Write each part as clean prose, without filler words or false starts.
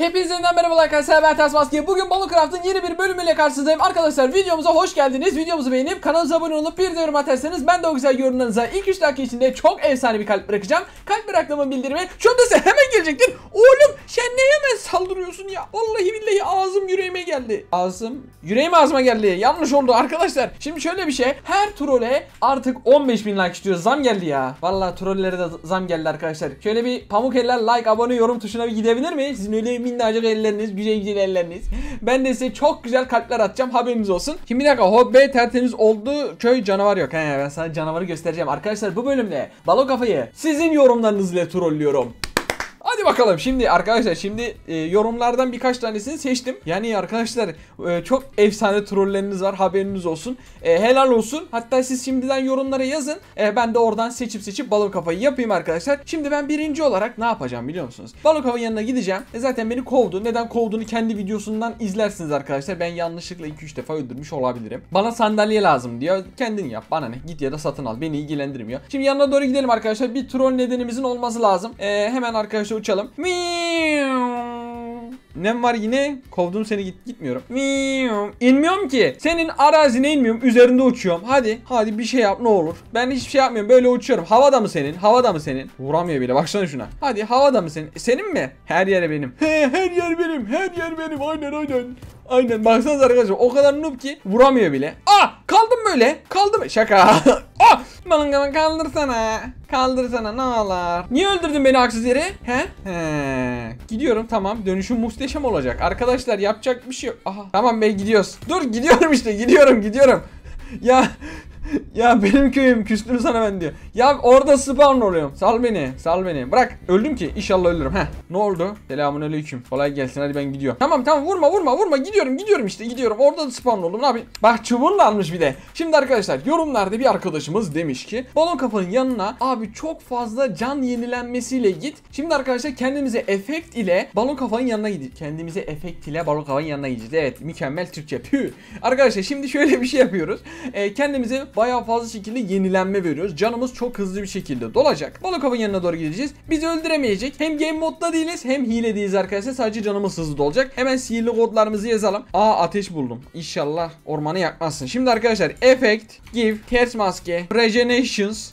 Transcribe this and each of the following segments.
Hepinize yeniden merhabalar arkadaşlar, ben Ters Maske. Bugün Balıcraft'ın yeni bir bölümüyle karşınızdayım. Arkadaşlar videomuza hoş geldiniz. Videomuzu beğenip kanalımıza abone olup bir de yorum atarsanız ben de o güzel yorumlarınıza ilk 3 dakika içinde çok efsane bir kalp bırakacağım. Kalp bıraktığımın bildirimi şuradaysa hemen gelecektir. Oğlum sen ne hemen saldırıyorsun ya? Vallahi billahi ağzım yüreğime geldi. Yüreğim ağzıma geldi. Yanlış oldu arkadaşlar. Şimdi şöyle bir şey. Her trole artık 15.000 like istiyor. Zam geldi ya. Vallahi trollere de zam geldi arkadaşlar. Şöyle bir pamuk eller, like, abone, yorum tuşuna bir gidebilir mi? Sizin öyle minnacık elleriniz, güzel güzel elleriniz. Ben de size çok güzel kalpler atacağım, haberiniz olsun. Şimdi bir dakika, hobbe tertemiz oldu. Köy canavar yok. He, ben sana canavarı göstereceğim. Arkadaşlar bu bölümde Balo Kafayı sizin yorumlarınızla trollüyorum. Hadi bakalım şimdi arkadaşlar, şimdi yorumlardan birkaç tanesini seçtim. Yani arkadaşlar çok efsane trolleriniz var, haberiniz olsun. Helal olsun. Hatta siz şimdiden yorumlara yazın. Ben de oradan seçip Balo Kafayı yapayım arkadaşlar. Şimdi ben birinci olarak ne yapacağım biliyor musunuz? Balo Kafa'nın yanına gideceğim. Zaten beni kovdu. Neden kovduğunu kendi videosundan izlersiniz arkadaşlar. Ben yanlışlıkla 2-3 defa öldürmüş olabilirim. Bana sandalye lazım diyor. Kendin yap, bana ne, git ya da satın al. Beni ilgilendirmiyor. Şimdi yanına doğru gidelim arkadaşlar. Bir troll nedenimizin olması lazım. Hemen arkadaşlar uçalım. Nem var yine? Kovdum seni, gitmiyorum. İnmiyorum ki. Senin arazine inmiyorum. Üzerinde uçuyorum. Hadi bir şey yap ne olur. Ben hiçbir şey yapmıyorum. Böyle uçuyorum. Havada mı senin? Vuramıyor bile. Baksana şuna. Hadi havada mı senin? Senin mi? Her yere benim. Her yer benim. Aynen. Baksanıza arkadaşlar. O kadar noob ki vuramıyor bile. Kaldım böyle. Şaka. Bana kaldırsana. Ne ağlar? Niye öldürdün beni haksız yere? Gidiyorum, tamam. Dönüşüm muhteşem olacak. Arkadaşlar yapacak bir şey yok. Tamam be, gidiyoruz. Gidiyorum. Ya benim köyüm, küstüm sana ben diyor. Ya orada spawn oluyorum. Sal beni. Bırak. Öldüm ki. İnşallah ölürüm. Ne oldu? Selamünaleyküm. Kolay gelsin. Hadi ben gidiyorum. Tamam. Vurma. Gidiyorum. Orada da spawn oldum. Ne yapayım? Bak çubuğunu almış bir de. Şimdi arkadaşlar yorumlarda bir arkadaşımız demiş ki Balon Kafa'nın yanına abi çok fazla can yenilenmesiyle git. Şimdi arkadaşlar kendimize efekt ile Balon Kafa'nın yanına gideceğiz. Evet, mükemmel Türkçe. Arkadaşlar şimdi şöyle bir şey yapıyoruz. Kendimize bayağı fazla şekilde yenilenme veriyoruz. Canımız çok hızlı bir şekilde dolacak. Balokov'un yanına doğru gideceğiz. Bizi öldüremeyecek. Hem game modda değiliz hem hile değiliz arkadaşlar. Sadece canımız hızlı dolacak. Hemen sihirli kodlarımızı yazalım. Ateş buldum. İnşallah ormanı yakmazsın. Şimdi arkadaşlar effect, give, ters maske, regenerations.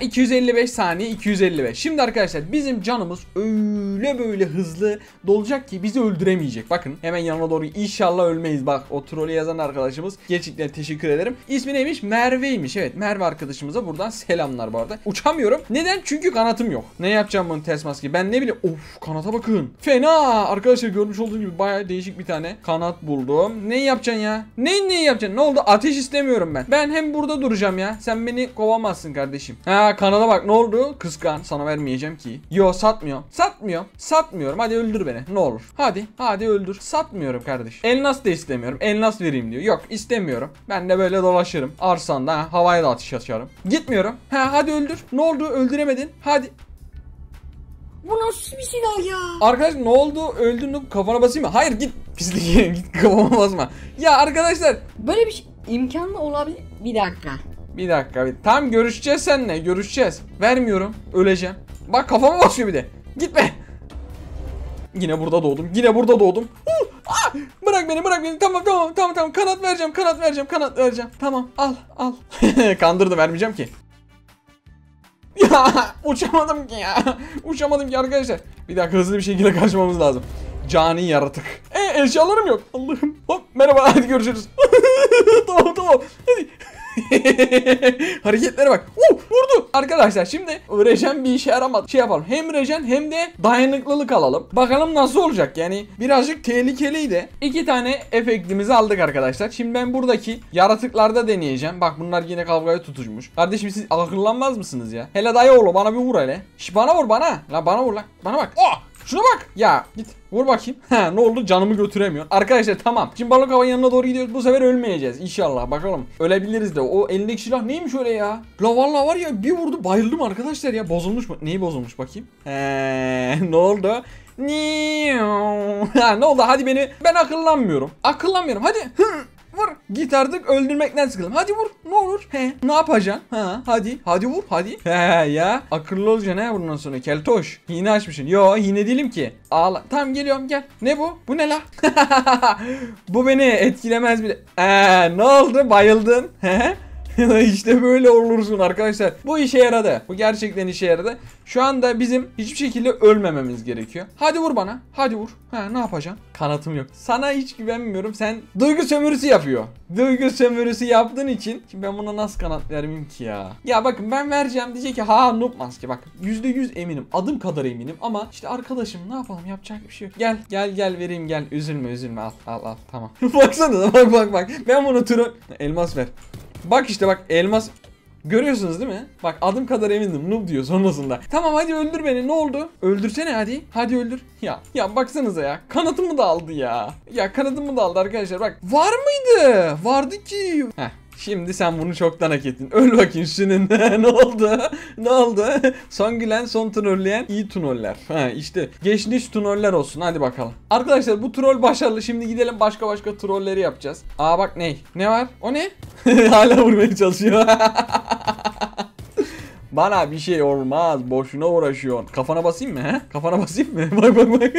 255 saniye, 255. Şimdi arkadaşlar bizim canımız öyle böyle hızlı dolacak ki bizi öldüremeyecek. Bakın hemen yanına doğru, inşallah ölmeyiz. Bak o trolü yazan arkadaşımız, gerçekten teşekkür ederim. İsmi neymiş? Merve'ymiş. Evet, Merve arkadaşımıza buradan selamlar bu arada. Uçamıyorum. Neden? Çünkü kanatım yok. Ne yapacağım bunu ters maske? Ben ne bileyim. Of, kanata bakın. Fena. Arkadaşlar görmüş olduğunuz gibi bayağı değişik bir tane kanat buldum. Ne yapacaksın ya? Neyi yapacaksın? Ne oldu? Ateş istemiyorum ben. Ben hem burada duracağım ya. Sen beni kovamazsın kardeşim. Kanada bak ne oldu? Kıskan, sana vermeyeceğim ki. Yo, satmıyorum. Hadi öldür beni ne olur. Hadi öldür. Satmıyorum kardeş. Elmas da istemiyorum. Elmas vereyim diyor. Yok, istemiyorum. Ben de böyle dolaşırım. Arsanda havaya da atış açarım. Gitmiyorum. Hadi öldür. Ne oldu? Öldüremedin. Hadi. Bu nasıl bir silah ya? Arkadaş ne oldu? Öldün mü? Kafana basayım mı? Hayır, git pislik. Git, kafama basma. Ya arkadaşlar böyle bir şey imkanlı olabilir. Bir dakika. Tam görüşeceğiz seninle. Vermiyorum. Öleceğim. Bak kafama basıyor bir de. Gitme. Yine burada doğdum. Bırak beni. Tamam. Kanat vereceğim. Tamam. Al. Kandırdı, vermeyeceğim ki. Ya uçamadım ki arkadaşlar. Bir dakika, hızlı bir şekilde kaçmamız lazım. Cani yaratık. Eşyalarım yok. Allah'ım. Hop, merhaba, hadi görüşürüz. Tamam. Hadi. Hareketlere bak. Vurdu. Arkadaşlar şimdi rejen bir işe yaramadı. Şey yapalım. Hem rejen hem de dayanıklılık alalım. Bakalım nasıl olacak. Yani birazcık tehlikeliydi. İki tane efektimizi aldık arkadaşlar. Şimdi ben buradaki yaratıklarda deneyeceğim. Bak bunlar yine kavgaya tutuşmuş. Kardeşim siz akıllanmaz mısınız ya? Hele dayı oğlu bana bir vur hele. Bana vur. La bana vur la. Bana bak. Şuna bak. Ya git. Vur bakayım. Ne oldu? Canımı götüremiyor. Arkadaşlar tamam. Şimdi Balon Kafa'nın yanına doğru gidiyoruz. Bu sefer ölmeyeceğiz inşallah. Bakalım. Ölebiliriz de. O elindeki silah neymiş öyle ya? La vallahi var ya, bir vurdu bayıldım arkadaşlar ya. Bozulmuş mu? Neyi bozulmuş bakayım? Ne oldu? Ne oldu? Hadi beni. Ben akıllanmıyorum. Hadi. vur. Git artık, öldürmekten sıkıldım. Hadi vur, ne olur. He, ne yapacaksın? Ha, hadi. Hadi vur, hadi. He ya. Akıllı olacaksın he bundan sonra. Keltoş. Hine açmışsın. Yo, hine değilim ki. Ağla. Tamam, geliyorum, gel. Ne bu? Bu ne la? Bu beni etkilemez bile. Ne oldu? Bayıldın. He? İşte böyle olursun arkadaşlar. Bu işe yaradı. Bu gerçekten işe yaradı. Şu anda bizim hiçbir şekilde ölmememiz gerekiyor. Hadi vur bana. Hadi vur. Ha, ne yapacaksın? Kanatım yok. Sana hiç güvenmiyorum. Sen duygu sömürüsü yapıyor. Duygu sömürüsü yaptığın için. Şimdi ben buna nasıl kanat vermeyeyim ki ya? Ya bakın, ben vereceğim, diyecek ki ha noob maske. Bak %100 eminim. Adım kadar eminim ama işte arkadaşım, ne yapalım, yapacak bir şey yok. Gel gel gel, vereyim gel. Üzülme üzülme, al al al, tamam. Baksana, bak bak bak. Ben bunu elmas ver. Bak işte bak, elmas. Görüyorsunuz değil mi? Bak, adım kadar emindim. Noob diyor sonrasında. Tamam, hadi öldür beni, ne oldu? Öldürsene hadi. Hadi öldür. Ya baksanıza ya. Kanatımı da aldı ya. Ya kanatımı da aldı arkadaşlar. Bak, var mıydı? Vardı ki. Heh. Şimdi sen bunu çoktan hak ettin. Öl bakayım şunun. Ne oldu? Ne oldu? Son gülen, son trolleyen iyi troller. Ha işte, geçmiş troller olsun. Hadi bakalım. Arkadaşlar, bu troll başarılı. Şimdi gidelim, başka trolleri yapacağız. Aa bak, ne var? O ne? Hala vurmaya çalışıyor. Bana bir şey olmaz. Boşuna uğraşıyorsun. Kafana basayım mı? He? Kafana basayım mı? Bak bak bak.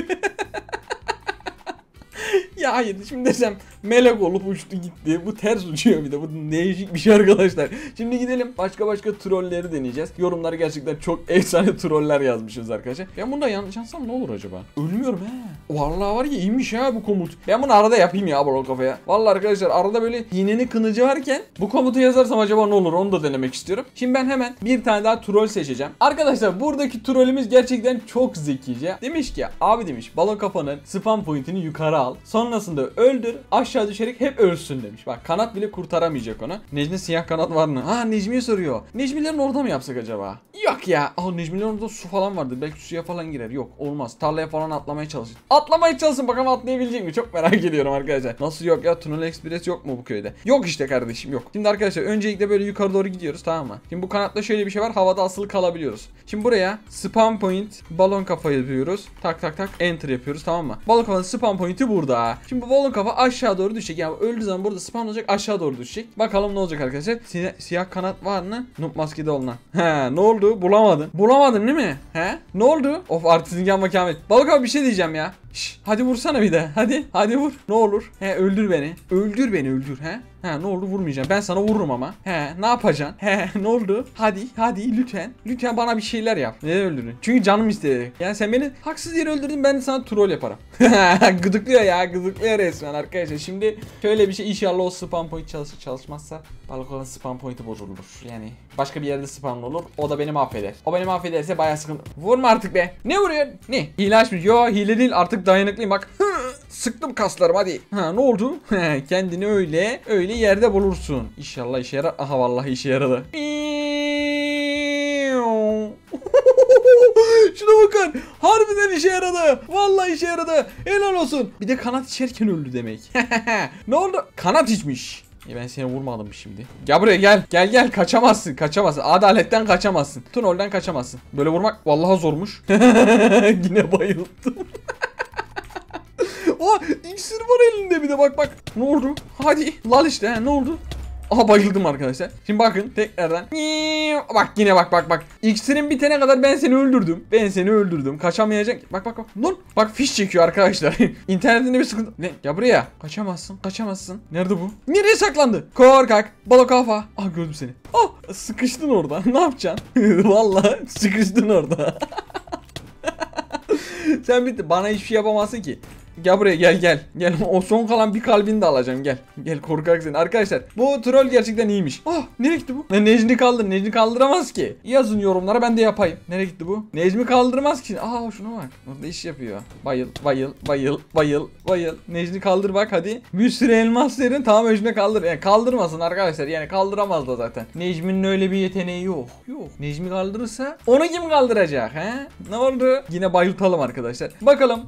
Ya hayır, şimdi desem melek olup uçtu gitti. Bu ters uçuyor bir de. Bu değişik bir şey arkadaşlar. Şimdi gidelim, başka trolleri deneyeceğiz. Yorumlara gerçekten çok efsane troller yazmışız arkadaşlar. Ben bunu da yanlış yazsam ne olur acaba? Ölmüyorum he. Vallahi var ya, iyiymiş ha bu komut. Ben bunu arada yapayım ya bro kafaya. Vallahi arkadaşlar, arada böyle iğnenin kınıcı varken bu komutu yazarsam acaba ne olur, onu da denemek istiyorum. Şimdi ben hemen bir tane daha troll seçeceğim. Arkadaşlar, buradaki trollümüz gerçekten çok zekice. Demiş ki abi, demiş, balon kafanın spam pointini yukarı al. Sonrasında öldür, aşağı düşerek hep ölsün demiş. Bak, kanat bile kurtaramayacak onu. Necmi, siyah kanat var mı? Ha, Necmi'ye soruyor. Necmilerin orada mı yapsak acaba? Yok ya. Aa, Necmilerin orada su falan vardı. Belki suya falan girer. Yok, olmaz. Tarlaya falan atlamaya çalışsın. Atlamaya çalışsın, bakalım atlayabilecek mi? Çok merak ediyorum arkadaşlar. Nasıl yok ya? Tunnel Express yok mu bu köyde? Yok işte kardeşim, yok. Şimdi arkadaşlar, öncelikle böyle yukarı doğru gidiyoruz, tamam mı? Şimdi bu kanatta şöyle bir şey var. Havada asılı kalabiliyoruz. Şimdi buraya spam point balon kafa yapıyoruz. Tak tak tak, enter yapıyoruz, tamam mı? Balon kafanın spam pointi burada. Şimdi bu balon kafa aşağı doğru düşecek. Yani öldüğü zaman burada spawn olacak, aşağı doğru düşecek. Bakalım ne olacak arkadaşlar. Siyah kanat var mı? Noob maskede olan. He, ne oldu? Bulamadın. Bulamadın değil mi? He? Ne oldu? Of, artistik ama Kamil. Balon kafa, bir şey diyeceğim ya. Şş, hadi vursana bir de. Hadi. Hadi vur. Ne olur. He, öldür beni. Öldür beni, öldür he. He, ne oldu, vurmayacağım. Ben sana vururum ama. He, ne yapacaksın? He, ne oldu? Hadi hadi, lütfen. Lütfen bana bir şeyler yap. Neden öldürdün? Çünkü canım istedi. Yani sen beni haksız yere öldürdün, ben de sana troll yaparım. Gıdıklıyor ya, gıdıklıyor resmen arkadaşlar. Şimdi şöyle bir şey, inşallah o spam point çalışır, çalışmazsa balık olan spam pointi bozulur. Yani başka bir yerde spam olur. O da beni mahveder. O beni mahvederse bayağı sıkıntı. Vurma artık be. Ne vuruyor? Ne? Hile açmış. Yo, hile değil artık, dayanıklıyım bak. Sıktım kaslarım, hadi. Ha, ne oldu? Kendini öyle öyle yerde bulursun. İnşallah işe yarar. Aha, vallahi işe yaradı. Şuna bakın. Harbiden işe yaradı. Vallahi işe yaradı. Helal olsun. Bir de kanat içerken öldü demek. Ne oldu? Kanat içmiş. Ben seni vurmadım şimdi. Gel buraya, gel. Gel gel, kaçamazsın. Kaçamazsın. Adaletten kaçamazsın. Tunnel'den kaçamazsın. Böyle vurmak vallahi zormuş. Yine bayıldım. Aa, iksir var elinde bir de, bak bak. Ne oldu? Hadi. Lal işte, he, ne oldu? Aha, bayıldım arkadaşlar. Şimdi bakın tekrardan. Bak yine, bak bak bak. İksirin bitene kadar ben seni öldürdüm. Ben seni öldürdüm. Kaçamayacak. Bak bak bak. Dur. Bak, fiş çekiyor arkadaşlar. İnternetinde bir sıkıntı. Ne? Ya buraya. Kaçamazsın. Kaçamazsın. Nerede bu? Nereye saklandı? Korkak. Balo kafa. Ah, gördüm seni. Oh, sıkıştın orada. Ne yapacaksın? Vallahi sıkıştın orada. Sen bitti. Bana hiçbir şey yapamazsın ki. Gel buraya, gel gel. Gel, o son kalan bir kalbini de alacağım, gel. Gel korkak seni. Arkadaşlar, bu troll gerçekten iyiymiş. Ah, nereye gitti bu? Necmi kaldır. Necmi kaldıramaz ki. Yazın yorumlara, ben de yapayım. Nereye gitti bu? Necmi kaldırmaz ki. Aa, şuna bak. Orada iş yapıyor. Bayıl bayıl bayıl bayıl bayıl. Necmi kaldır bak hadi. Bir sürü elmas verin, tamam Necmi kaldır. Yani kaldırmasın arkadaşlar, yani kaldıramaz da zaten. Necmi'nin öyle bir yeteneği yok. Yok. Necmi kaldırırsa onu kim kaldıracak he? Ne oldu? Yine bayıltalım arkadaşlar. Bakalım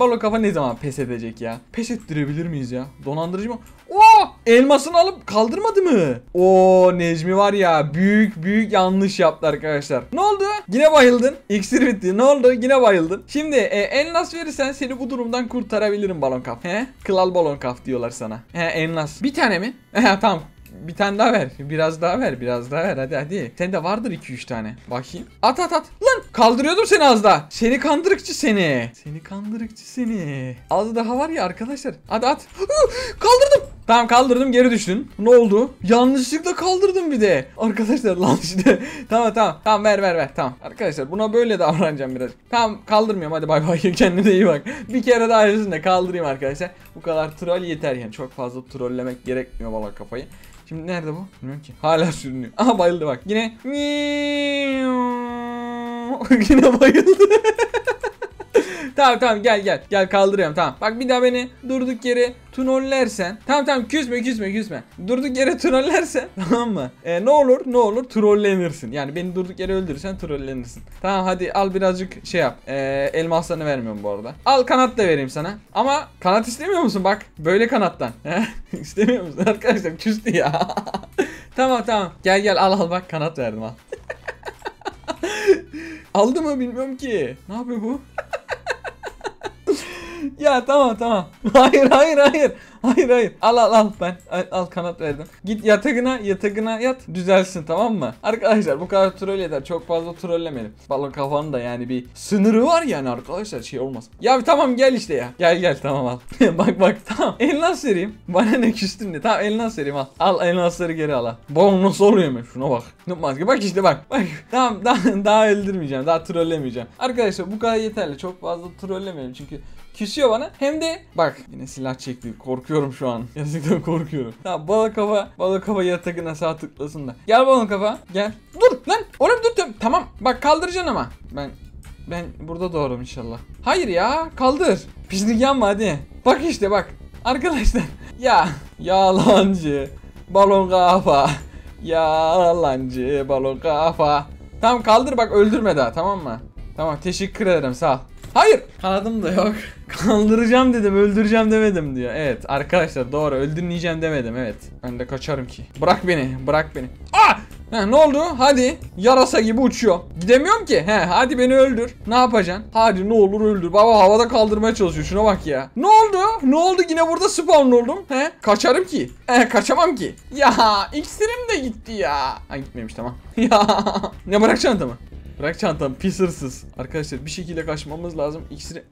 balo kafa ne zaman pes edecek ya? Pes ettirebilir miyiz ya? Donandırıcı mı? Oo! Elmasını alıp kaldırmadı mı? Oo, Necmi var ya, büyük yanlış yaptı arkadaşlar. Ne oldu? Yine bayıldın. İksir bitti. Ne oldu? Yine bayıldın. Şimdi elmas verirsen seni bu durumdan kurtarabilirim balon kaf. He? Kral balon kaf diyorlar sana. He, elmas. Bir tane mi? He, tamam. Bir tane daha ver. Biraz daha ver. Biraz daha ver. Hadi hadi. Sen de vardır 2-3 tane. Bakayım. At at at. Lan kaldırıyordum seni az daha. Seni kandırıkçı seni. Seni kandırıkçı seni. Az daha var ya arkadaşlar. Hadi at. Kaldırdım. Tamam, kaldırdım, geri düştün. Ne oldu? Yanlışlıkla kaldırdım bir de. Arkadaşlar lan işte. Tamam ver. Tamam. Arkadaşlar buna böyle davranacağım biraz. Tamam, kaldırmıyorum, hadi bay bay, kendine iyi bak. Bir kere daha yüzünde kaldırayım arkadaşlar. Bu kadar troll yeter yani. Çok fazla trollemek gerekmiyor valla kafayı. Şimdi nerede bu? Bilmiyorum ki. Hala sürünüyor. Aha, bayıldı bak. Yine. Yine bayıldı. Tamam gel kaldırıyorum, tamam. Bak bir daha beni durduk yere trollersen. Tamam küsme. Durduk yere trollersen, tamam mı? Ne olur trollenirsin. Yani beni durduk yere öldürürsen trollenirsin. Tamam, hadi al birazcık şey yap. Elmaslarını vermiyorum bu arada. Al, kanat da vereyim sana. Ama kanat istemiyor musun bak? Böyle kanattan. İstemiyor musun? Arkadaşlar küstü ya. Tamam. Gel al bak, kanat verdim, al. Aldı mı bilmiyorum ki. Ne yapıyor bu? Ya tamam. Hayır. Al ben. Al, kanat verdim. Git yatağına yat. Düzelsin, tamam mı? Arkadaşlar bu kadar troll eder. Çok fazla trollemeyelim. Balon kafanın da yani bir sınırı var yani arkadaşlar, şey olmaz. Ya tamam, gel işte ya. Gel tamam, al. bak tamam. Elmas vereyim. Bana ne, küstüm de. Tamam, elmas vereyim, al. Al elmasları geri al. Bom, nasıl oluyor mu? Şuna bak. Maske. Bak işte bak. Tamam, daha öldürmeyeceğim. Daha trollemeyeceğim. Arkadaşlar bu kadar yeterli. Çok fazla trollemeyelim çünkü küsüyor bana. Hem de bak yine silah çekti. Korkuyorum şu an. Gerçekten korkuyorum. Tamam, balık kafa yatağına sağ tıklasın da. Gel balon kafa. Gel. Dur lan. Oğlum dur. Tamam. Bak kaldıracaksın ama. Ben burada doğarım inşallah. Hayır ya. Kaldır. Pislik yanma hadi. Bak işte bak. Arkadaşlar. Ya. Yalancı. Balon kafa. Yalancı. Balon kafa. Tamam, kaldır bak, öldürme daha, tamam mı? Tamam, teşekkür ederim, sağ ol. Hayır. Kanadım da yok. Kaldıracağım dedim, öldüreceğim demedim diyor. Evet arkadaşlar, doğru, öldürmeyeceğim demedim, evet. Ben de kaçarım ki. Bırak beni. Ah! Ne oldu? Hadi. Yarasa gibi uçuyor. Gidemiyorum ki. Hadi beni öldür. Ne yapacaksın? Hadi ne olur öldür. Baba havada kaldırmaya çalışıyor. Şuna bak ya. Ne oldu? Yine burada spawn oldum. Kaçarım ki. Kaçamam ki. Ya iksirim de gitti ya. Ha, gitmemiş, tamam. Ya. Ne, bırak çantamı. Bırak çantam pis hırsız. Arkadaşlar bir şekilde kaçmamız lazım. İksiri...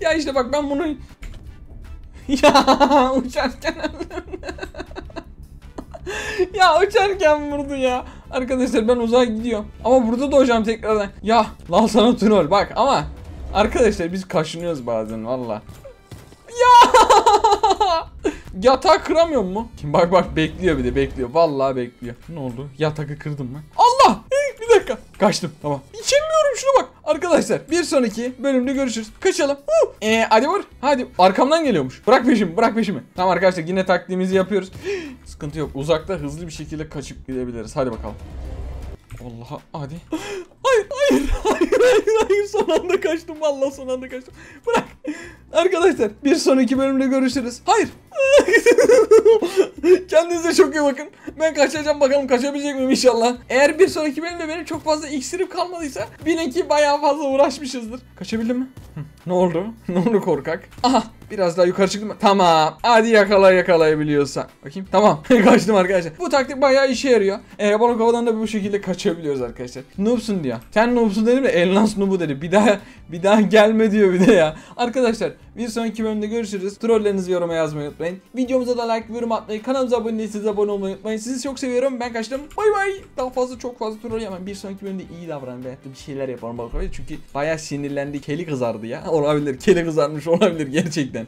ya işte bak, ben bunu... Ya uçarken öldüm. Ya uçarken vurdu ya. Arkadaşlar ben uzağa gidiyorum. Ama burada doğacağım tekrardan. Ya lan sana troll bak ama. Arkadaşlar biz kaşınıyoruz bazen valla. Ya. Yatağı kıramıyor mu? Bak bekliyor, bir de bekliyor. Vallahi bekliyor. Ne oldu? Yatağı kırdım mı? Allah! Bir dakika. Kaçtım. Tamam. İçemiyorum, şuna bak. Arkadaşlar bir sonraki bölümde görüşürüz. Kaçalım. Hadi vur. Hadi. Arkamdan geliyormuş. Bırak peşimi. Tamam arkadaşlar, yine taktiğimizi yapıyoruz. Sıkıntı yok. Uzakta hızlı bir şekilde kaçıp gidebiliriz. Hadi bakalım. Allah'a hadi. Hayır. Son anda kaçtım. Bırak. Arkadaşlar bir sonraki bölümde görüşürüz. Hayır. Kendinize çok iyi bakın. Ben kaçacağım, bakalım kaçabilecek miyim inşallah. Eğer bir sonraki bölümde benim çok fazla iksirim kalmadıysa bilin ki bayağı fazla uğraşmışızdır. Kaçabildim mi? Ne oldu korkak? Aha, biraz daha yukarı çıktım. Tamam. Hadi yakalayabiliyorsan. Bakayım. Tamam. Kaçtım arkadaşlar. Bu taktik bayağı işe yarıyor. Balon kafadan da bu şekilde kaçabiliyoruz arkadaşlar. Noobsun diyor. Sen noobsun dedim de Elnas noobu dedi. Bir daha gelme diyor bir de ya. Arkadaşlar bir sonraki bölümde görüşürüz. Trollerinizi yoruma yazmayı unutmayın. Videomuza da like, yorum atmayı, kanalımıza abone değilseniz abone olmayı unutmayın. Sizi çok seviyorum. Ben kaçtım. Bay bay. Daha fazla çok fazla troll yapmayın. Bir sonraki bölümde iyi davranın. Ben hatta bir şeyler yaparım. Çünkü bayağı sinirlendi. Keli kızardı ya. Olabilir. Keli kızarmış olabilir gerçekten.